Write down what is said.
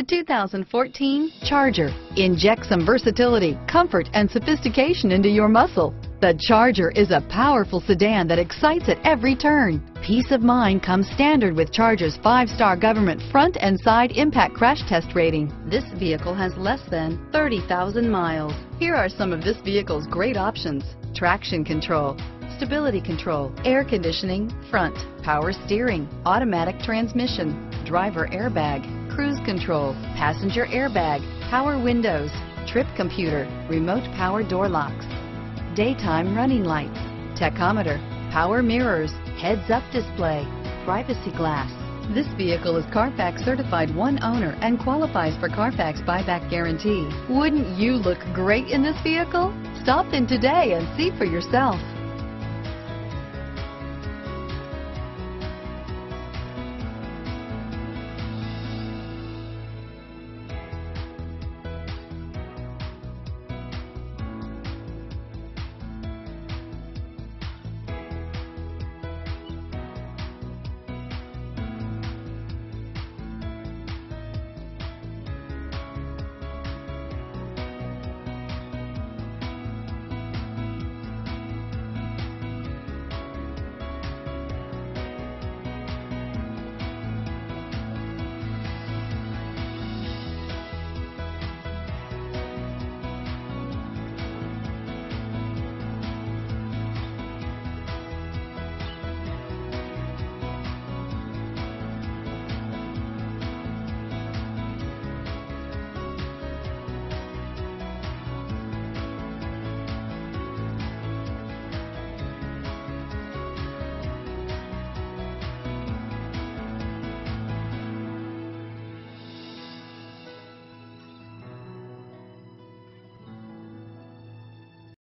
The 2014 Charger. Inject some versatility, comfort, and sophistication into your muscle. The Charger is a powerful sedan that excites at every turn. Peace of mind comes standard with Charger's 5-star government front and side impact crash test rating. This vehicle has less than 30,000 miles. Here are some of this vehicle's great options: traction control, stability control, air conditioning, front, power steering, automatic transmission, driver airbag, cruise control, passenger airbag, power windows, trip computer, remote power door locks, daytime running lights, tachometer, power mirrors, heads-up display, privacy glass. This vehicle is CARFAX certified one owner and qualifies for CARFAX buyback guarantee. Wouldn't you look great in this vehicle? Stop in today and see for yourself.